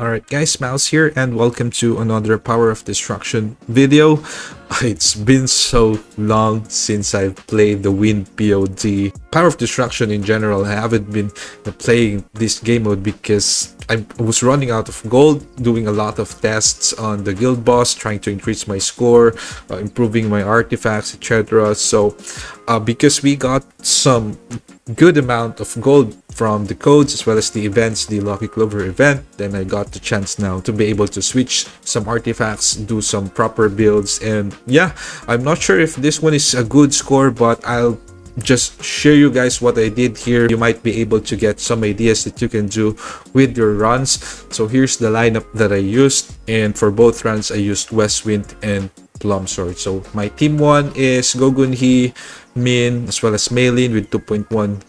Alright guys, Mouse here and welcome to another Power of Destruction video. It's been so long since I've played the Wind POD. Power of Destruction in general, I haven't been playing this game mode because I was running out of gold, doing a lot of tests on the Guild Boss, trying to increase my score, improving my artifacts, etc. So because we got some good amount of gold from the codes as well as the events, the Lucky Clover event, then I got the chance now to be able to switch some artifacts, do some proper builds, and yeah, I'm not sure if this one is a good score, but I'll just share you guys what I did here. You might be able to get some ideas that you can do with your runs. So here's the lineup that I used, and for both runs I used West Wind and Plum Sword. So my team one is Gogunhee, Min, as well as Meilin with 2.1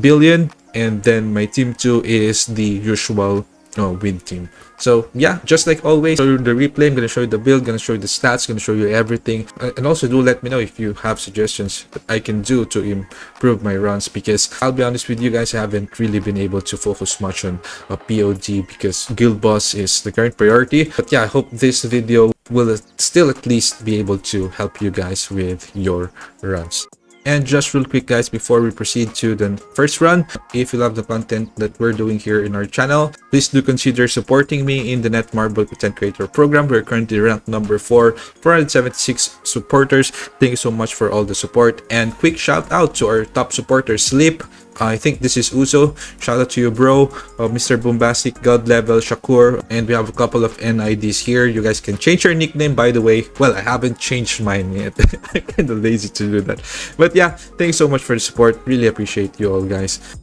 billion, and then my team two is the usual Wind team. So yeah, just like always, so the replay, I'm gonna show you the build, gonna show you the stats, gonna show you everything, and also do let me know if you have suggestions that I can do to improve my runs, because I'll be honest with you guys, I haven't really been able to focus much on a POD because Guild Boss is the current priority. But yeah, I hope this video will still at least be able to help you guys with your runs. And just real quick guys, before we proceed to the first run, if you love the content that we're doing here in our channel, please do consider supporting me in the Netmarble Content Creator Program. We're currently ranked number 4, 476 supporters. Thank you so much for all the support. And quick shout out to our top supporter, Sleep. I think this is Uso. Shout out to you, bro. Mr. Bombastic, God Level, Shakur, and we have a couple of NIDs here. You guys can change your nickname, by the way. Well, I haven't changed mine yet. I'm kind of lazy to do that. But yeah, thanks so much for the support. Really appreciate you all, guys.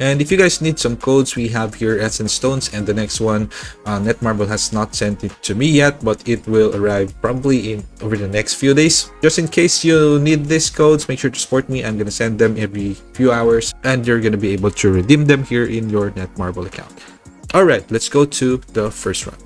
And if you guys need some codes, we have here Essence Stones, and the next one, Netmarble has not sent it to me yet, but it will arrive probably in over the next few days. Just in case you need these codes, make sure to support me. I'm gonna send them every few hours, and you're gonna be able to redeem them here in your Netmarble account. All right, let's go to the first run.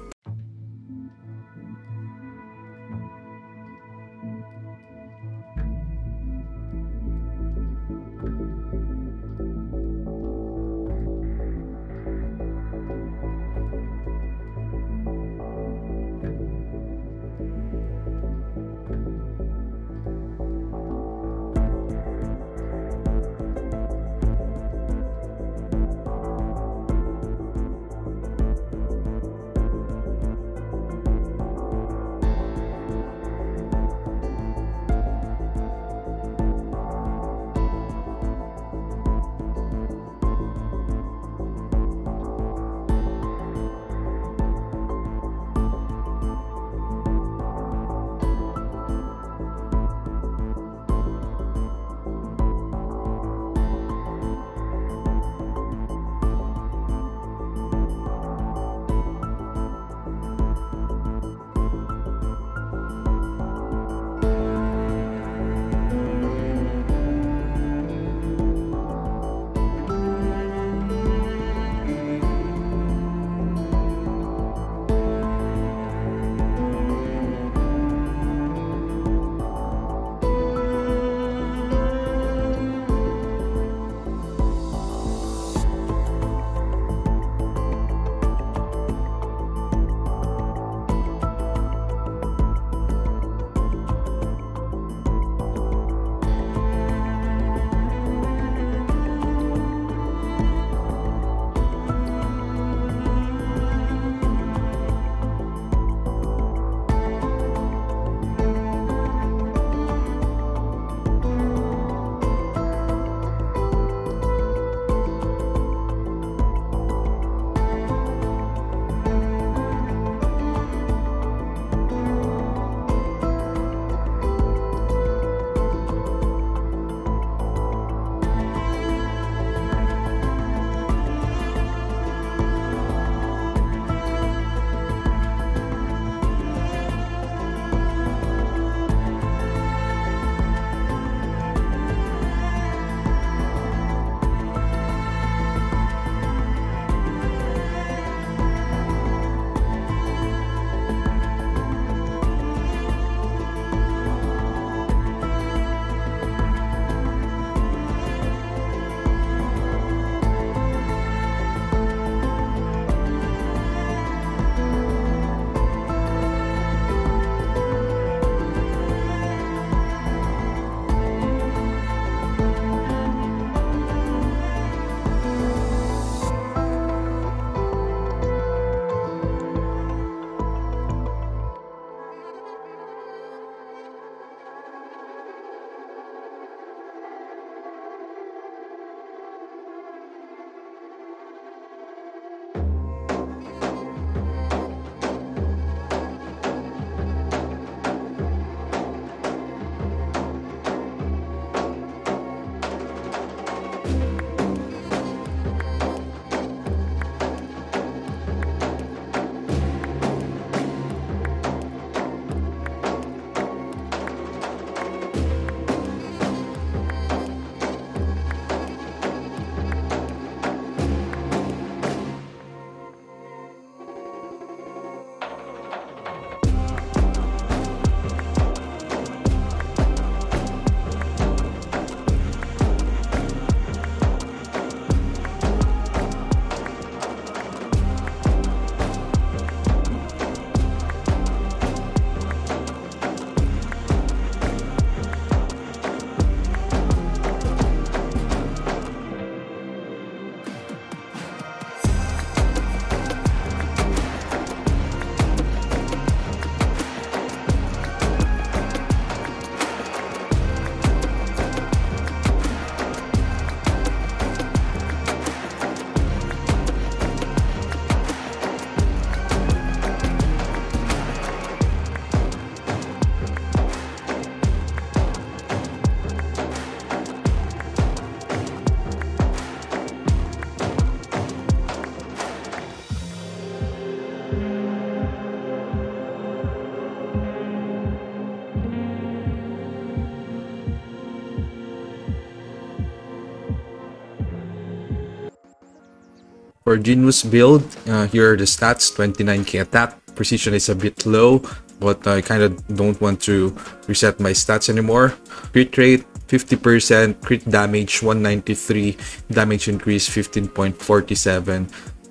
For Jin-woo's build, here are the stats. 29k attack, precision is a bit low, but I kind of don't want to reset my stats anymore. Crit rate 50%, crit damage 193, damage increase 15.47,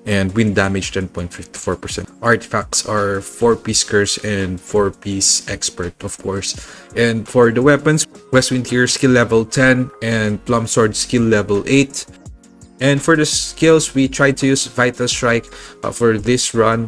and wind damage 10.54%. Artifacts are 4-piece curse and 4-piece expert, of course. And for the weapons, West Wind here skill level 10 and Plum Sword skill level 8. And for the skills, we tried to use Vital Strike for this run.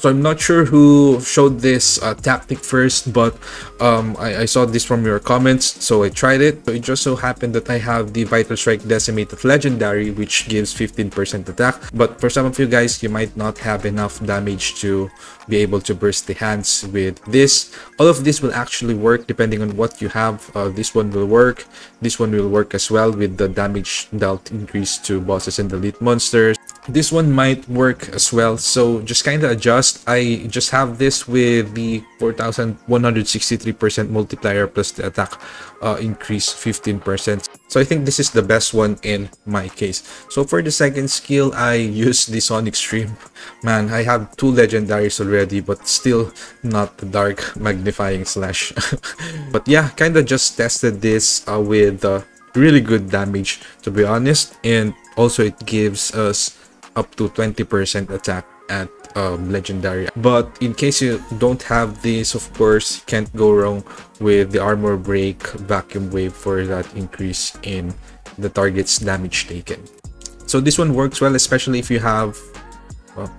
So I'm not sure who showed this tactic first, but I saw this from your comments, so I tried it. So it just so happened that I have the Vital Strike Decimated Legendary, which gives 15% attack. But for some of you guys, you might not have enough damage to be able to burst the hands with this. All of this will actually work depending on what you have. This one will work. This one will work as well with the damage dealt increase to bosses and elite monsters. This one might work as well, so just kind of adjust. I just have this with the 4,163% multiplier plus the attack increase 15%. So I think this is the best one in my case. So for the second skill, I use the Sonic Stream. Man, I have 2 legendaries already, but still not the Dark Magnifying Slash. But yeah, kind of just tested this with really good damage, to be honest, and also it gives us up to 20% attack at legendary. But in case you don't have this, of course, can't go wrong with the Armor Break, Vacuum Wave for that increase in the target's damage taken. So this one works well, especially if you have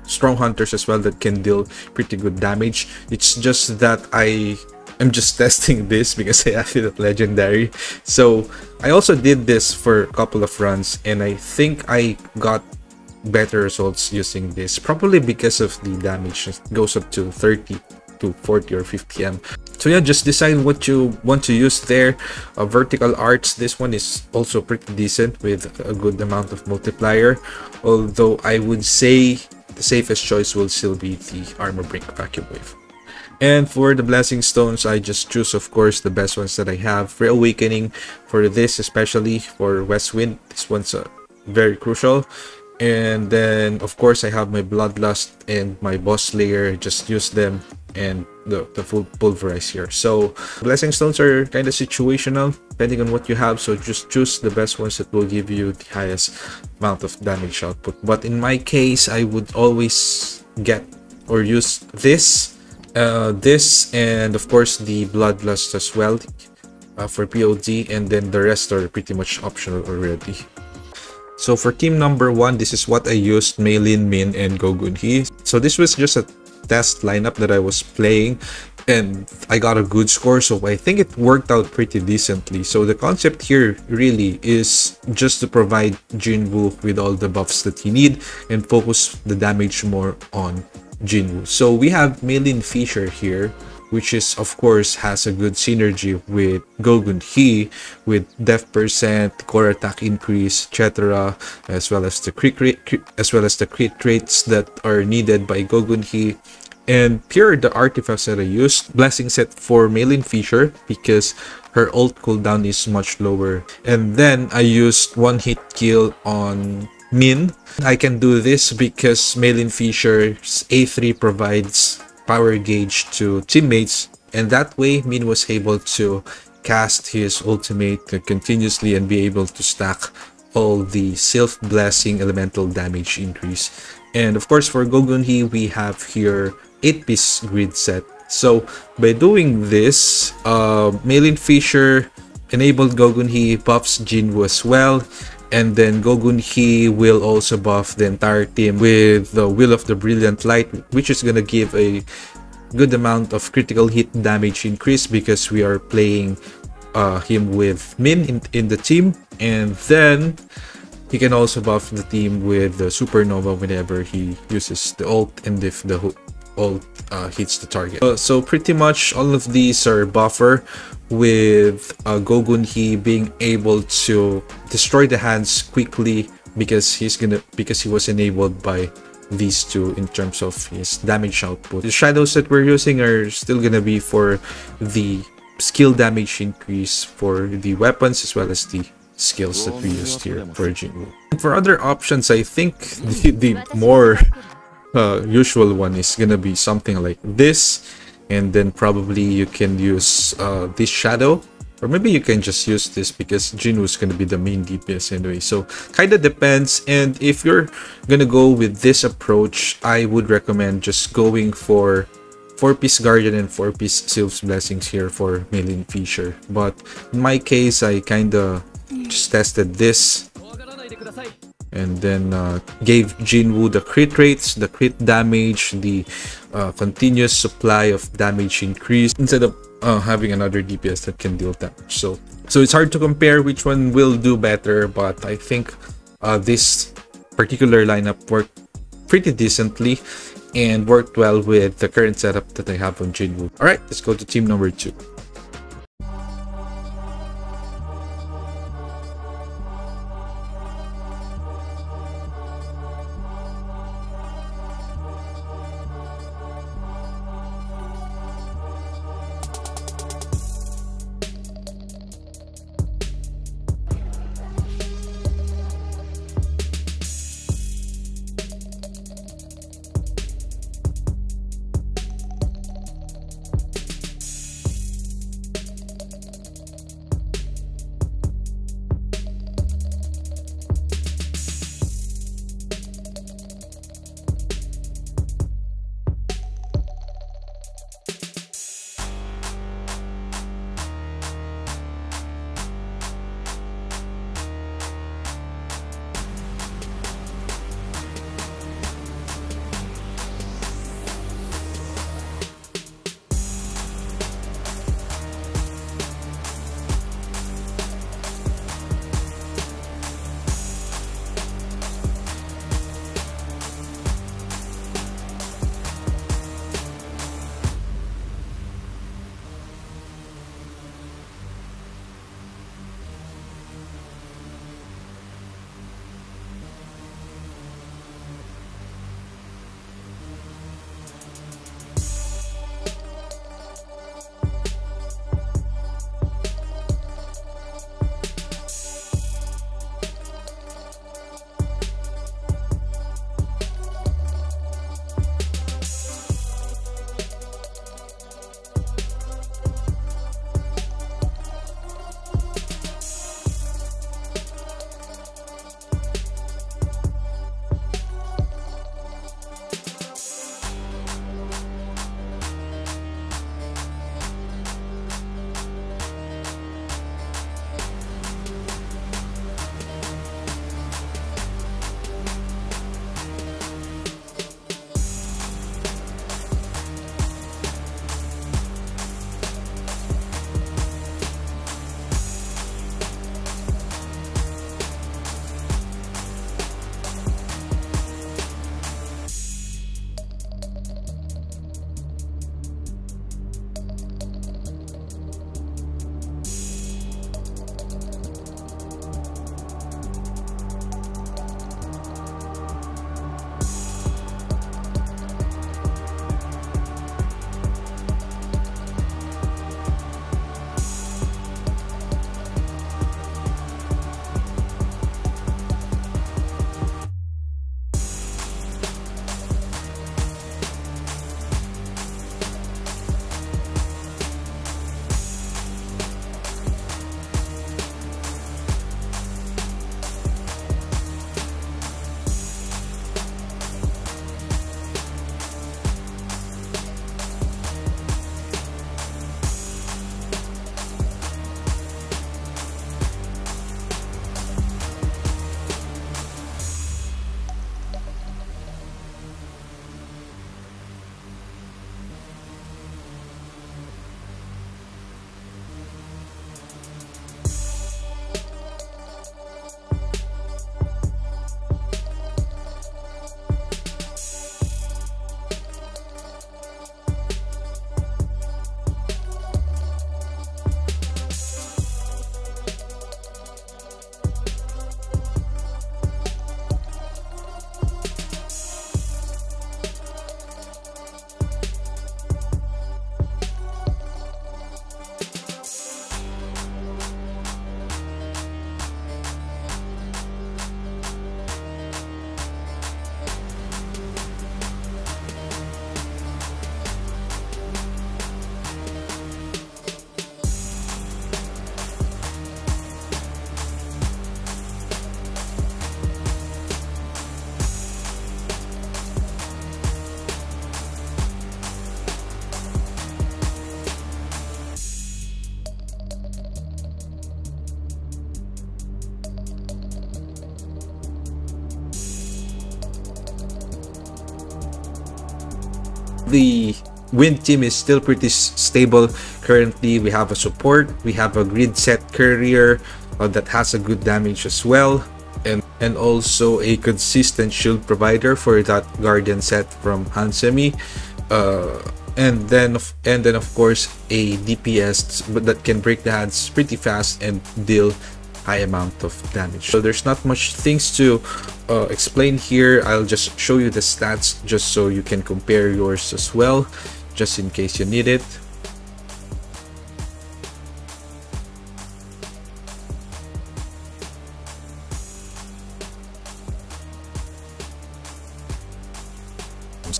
strong hunters as well that can deal pretty good damage. It's just that I'm just testing this because I have it at legendary. So I also did this for a couple of runs, and I think I got better results using this, probably because of the damage. It goes up to 30 to 40 or 50m. So yeah, just decide what you want to use there. Vertical Arts, this one is also pretty decent with a good amount of multiplier, although I would say the safest choice will still be the Armor Break, Vacuum Wave. And for the Blessing Stones, I just choose, of course, the best ones that I have. Reawakening for this, especially for West Wind. This one's very crucial. And then, of course, I have my Bloodlust and my Boss Slayer. Just use them and the full Pulverize here. So, Blessing Stones are kind of situational, depending on what you have. So, just choose the best ones that will give you the highest amount of damage output. But in my case, I would always get or use this. This, and of course the Bloodlust as well for POD, and then the rest are pretty much optional already. So for team number 1, this is what I used: Meilin, Min, and Gogunhee. So this was just a test lineup that I was playing, and I got a good score, so I think it worked out pretty decently. So the concept here really is just to provide Jin-woo with all the buffs that he needs and focus the damage more on Jin-woo. So we have Meilin Fissure here, which is, of course, has a good synergy with Gogunhee, with death percent, core attack increase, etc., as well as the crit rates that are needed by Gogunhee. And here are the artifacts that I used. Blessing set for Meilin Fissure because her ult cooldown is much lower. And then I used one hit kill on Min. I can do this because Meilin Fissure's A3 provides power gauge to teammates, and that way Min was able to cast his ultimate continuously and be able to stack all the self-blessing elemental damage increase. And of course for Gogunhee, we have here 8-piece grid set. So by doing this, Meilin Fissure enabled Gogunhee, buffs Jin-woo as well, and then Gogunhee will also buff the entire team with the Wheel of the Brilliant Light, which is gonna give a good amount of critical hit damage increase because we are playing him with Min in the team. And then he can also buff the team with the Supernova whenever he uses the ult, and if the ult hits the target. So pretty much all of these are buffer, with Gogunhee being able to destroy the hands quickly because he was enabled by these two in terms of his damage output. The shadows that we're using are still gonna be for the skill damage increase for the weapons as well as the skills that we used here for Jin-woo. For other options, I think the more usual one is gonna be something like this, and then probably you can use this shadow, or maybe you can just use this because Jin-woo is gonna be the main DPS anyway. So kinda depends. And if you're gonna go with this approach, I would recommend just going for 4-piece Guardian and 4-piece Sylph's Blessings here for Meilin Fissure. But in my case, I kinda just tested this and then gave Jin-woo the crit rates, the crit damage, the continuous supply of damage increase instead of having another DPS that can deal damage. So it's hard to compare which one will do better, but I think this particular lineup worked pretty decently and worked well with the current setup that I have on Jin-woo. Alright, let's go to team number 2. the Wind team is still pretty stable currently. We have a support, we have a grid set carrier that has a good damage as well, and also a consistent shield provider for that guardian set from Hansemi, and then of course a DPS but that can break the hands pretty fast and deal high amount of damage. So there's not much things to explain here. I'll just show you the stats just so you can compare yours as well, just in case you need it.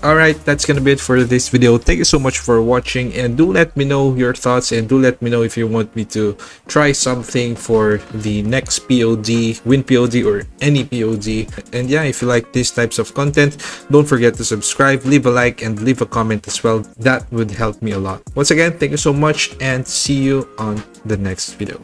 Alright, that's gonna be it for this video. Thank you so much for watching, and do let me know your thoughts, and do let me know if you want me to try something for the next POD, Wind POD or any POD. And yeah, if you like these types of content, don't forget to subscribe, leave a like, and leave a comment as well. That would help me a lot. Once again, thank you so much, and see you on the next video.